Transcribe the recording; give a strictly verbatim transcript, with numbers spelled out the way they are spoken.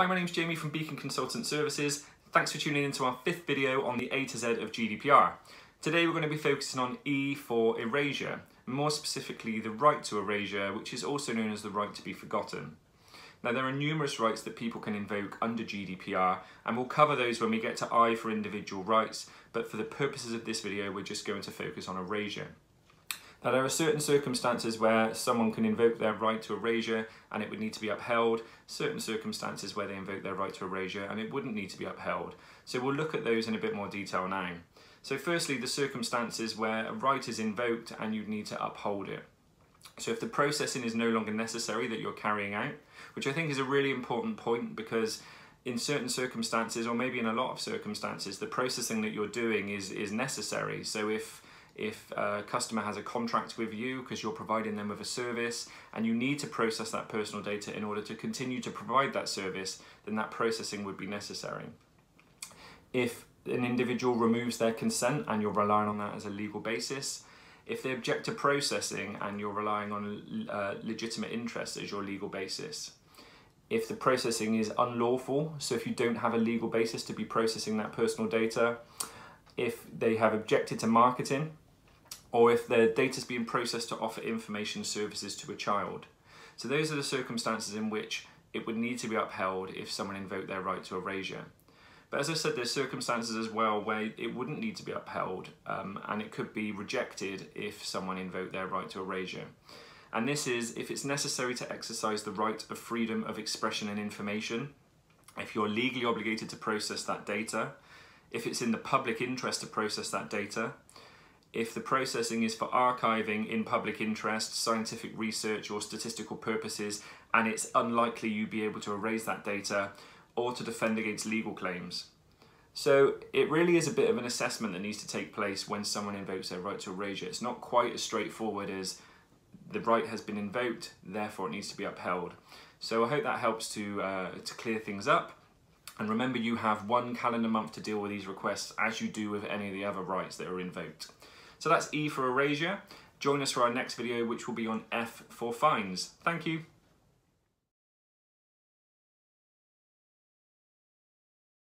Hi, my name's Jamie from Beacon Consultant Services. Thanks for tuning in to our fifth video on the A to Z of G D P R. Today we're going to be focusing on E for erasure, more specifically the right to erasure, which is also known as the right to be forgotten. Now there are numerous rights that people can invoke under G D P R, and we'll cover those when we get to I for individual rights, but for the purposes of this video we're just going to focus on erasure. Now there are certain circumstances where someone can invoke their right to erasure and it would need to be upheld, certain circumstances where they invoke their right to erasure and it wouldn't need to be upheld. So we'll look at those in a bit more detail now. So firstly, the circumstances where a right is invoked and you'd need to uphold it. So if the processing is no longer necessary that you're carrying out, which I think is a really important point, because in certain circumstances, or maybe in a lot of circumstances, the processing that you're doing is, is necessary. So if If a customer has a contract with you because you're providing them with a service and you need to process that personal data in order to continue to provide that service, then that processing would be necessary. If an individual removes their consent and you're relying on that as a legal basis, if they object to processing and you're relying on uh, legitimate interests as your legal basis, if the processing is unlawful, so if you don't have a legal basis to be processing that personal data, if they have objected to marketing, or if their data is being processed to offer information services to a child. So those are the circumstances in which it would need to be upheld if someone invoked their right to erasure. But as I said, there's circumstances as well where it wouldn't need to be upheld, um, and it could be rejected if someone invoked their right to erasure. And this is if it's necessary to exercise the right of freedom of expression and information, if you're legally obligated to process that data, if it's in the public interest to process that data, if the processing is for archiving in public interest, scientific research or statistical purposes, and it's unlikely you'd be able to erase that data, or to defend against legal claims. So it really is a bit of an assessment that needs to take place when someone invokes their right to erasure. It's not quite as straightforward as the right has been invoked, therefore it needs to be upheld. So I hope that helps to, uh, to clear things up. And remember, you have one calendar month to deal with these requests, as you do with any of the other rights that are invoked. So that's E for erasure. Join us for our next video, which will be on F for fines. Thank you.